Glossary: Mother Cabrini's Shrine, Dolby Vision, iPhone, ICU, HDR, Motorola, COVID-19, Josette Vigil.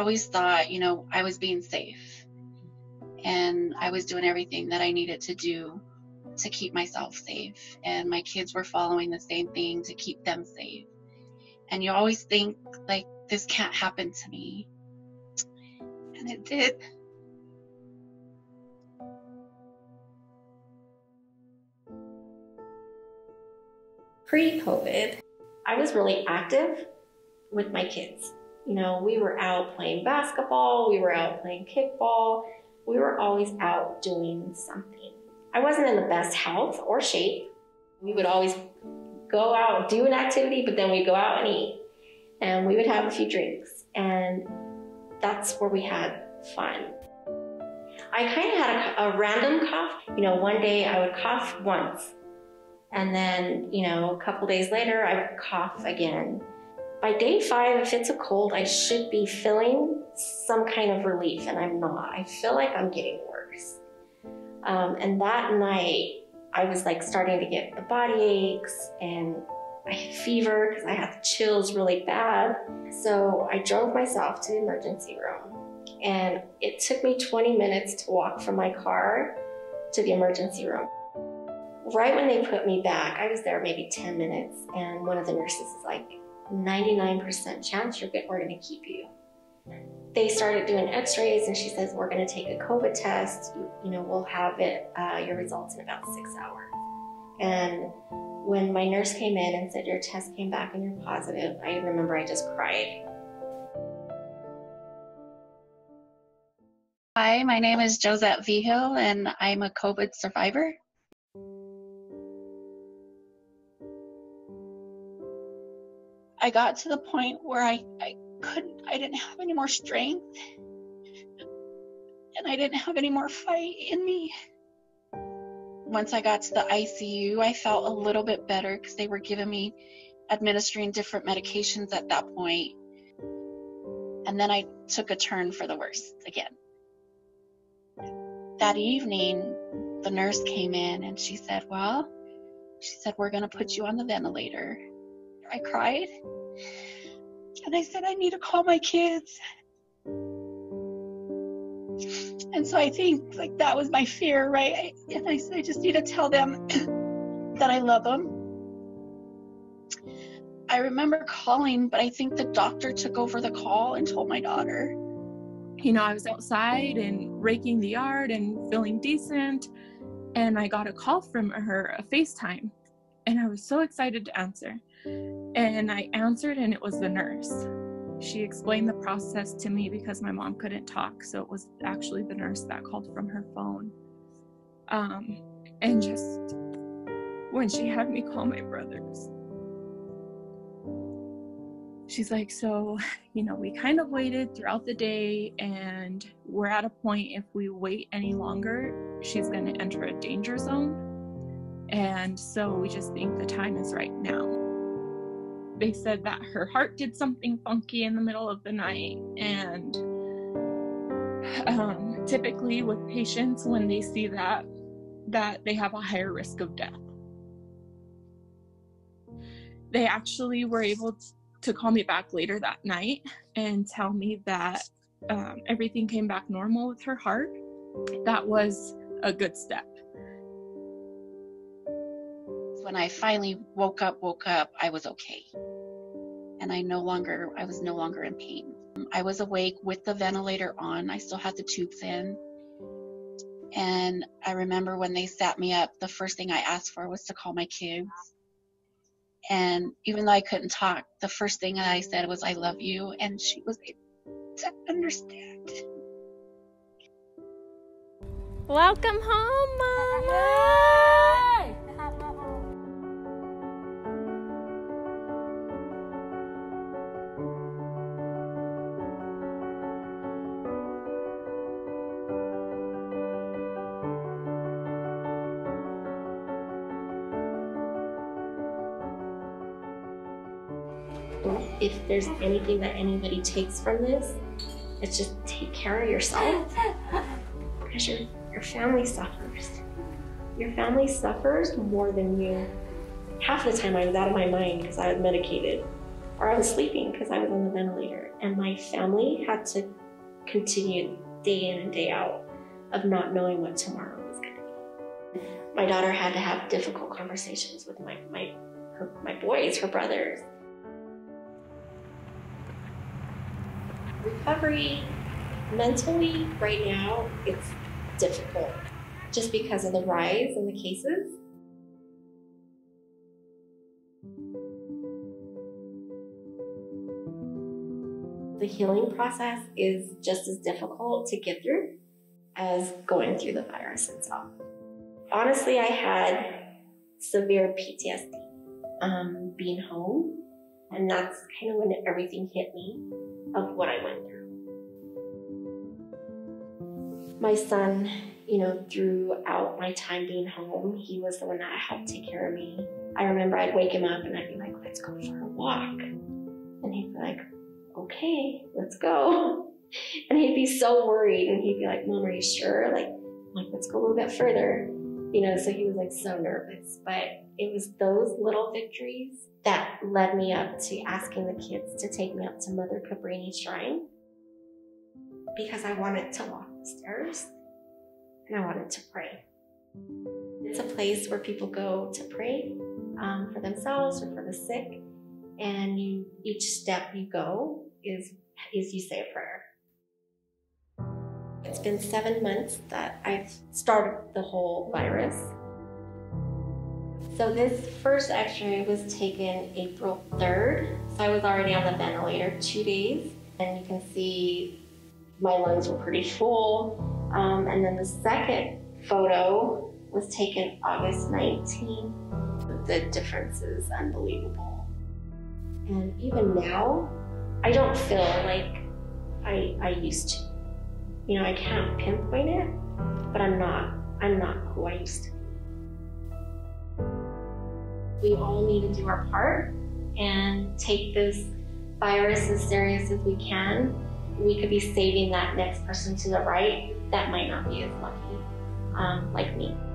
always thought, you know, I was being safe and I was doing everything that I needed to do to keep myself safe, and my kids were following the same thing to keep them safe. And you always think, like, this can't happen to me. And it did. Pre-COVID, I was really active with my kids. You know, we were out playing basketball, we were out playing kickball, we were always out doing something. I wasn't in the best health or shape. We would always go out, do an activity, but then we'd go out and eat. And we would have a few drinks. And that's where we had fun. I kind of had a random cough. You know, one day I would cough once. And then, you know, a couple days later, I would cough again. By day 5, if it's a cold, I should be feeling some kind of relief, and I'm not. I feel like I'm getting worse. And that night, I was like starting to get the body aches, and I had fever because I had chills really bad. So I drove myself to the emergency room, and it took me 20 minutes to walk from my car to the emergency room. Right when they put me back, I was there maybe 10 minutes, and one of the nurses is like, 99% chance we're gonna keep you. They started doing x-rays, and she says, we're gonna take a COVID test. You know, we'll have it, your results in about 6 hours. And when my nurse came in and said, your test came back and you're positive, I remember I just cried. Hi, my name is Josette Vigil, and I'm a COVID survivor. I got to the point where I didn't have any more strength, and I didn't have any more fight in me. Once I got to the ICU, I felt a little bit better because they were administering different medications at that point. And then I took a turn for the worse again. That evening, the nurse came in and she said, well, we're gonna put you on the ventilator. I cried, and I said, I need to call my kids. And so I think, like, that was my fear, right? And I said, I just need to tell them that I love them. I remember calling, but I think the doctor took over the call and told my daughter. You know, I was outside and raking the yard and feeling decent, and I got a call from her, a FaceTime, and I was so excited to answer. And I answered, and it was the nurse. She explained the process to me because my mom couldn't talk, so it was actually the nurse that called from her phone. And just when she had me call my brothers, she's like, so, you know, we kind of waited throughout the day, and we're at a point, if we wait any longer, she's going to enter a danger zone. And so we just think the time is right now. They said that her heart did something funky in the middle of the night, and typically with patients, when they see that they have a higher risk of death. They actually were able to call me back later that night and tell me that everything came back normal with her heart. That was a good step. When I finally woke up, I was okay. And I was no longer in pain. I was awake with the ventilator on. I still had the tubes in. And I remember when they sat me up, the first thing I asked for was to call my kids. And even though I couldn't talk, the first thing I said was, I love you. And she was able to understand. Welcome home, Mama! If there's anything that anybody takes from this, it's just take care of yourself, because your family suffers. Your family suffers more than you. Half the time I was out of my mind because I was medicated. or I was sleeping because I was on the ventilator. And my family had to continue day in and day out of not knowing what tomorrow was going to be. My daughter had to have difficult conversations with my boys, her brothers. Recovery, mentally, right now, it's difficult just because of the rise in the cases. The healing process is just as difficult to get through as going through the virus itself. Honestly, I had severe PTSD being home, and that's kind of when everything hit me of what I went through. My son, you know, throughout my time being home, he was the one that helped take care of me. I remember I'd wake him up and I'd be like, let's go for a walk. And he'd be like, okay, let's go. And he'd be so worried, and he'd be like, Mom, are you sure? Like, let's go a little bit further. You know, so he was like so nervous, but it was those little victories that led me up to asking the kids to take me up to Mother Cabrini's Shrine, because I wanted to walk the stairs and I wanted to pray. It's a place where people go to pray for themselves or for the sick, and each step you go is you say a prayer. It's been 7 months that I've started the whole virus. So this first x-ray was taken April 3rd. So I was already on the ventilator 2 days, and you can see my lungs were pretty full. And then the second photo was taken August 19th. The difference is unbelievable. And even now, I don't feel like I used to. You know, I can't pinpoint it, but I'm not who I used to be. We all need to do our part and take this virus as serious as we can. We could be saving that next person to the right that might not be as lucky like me.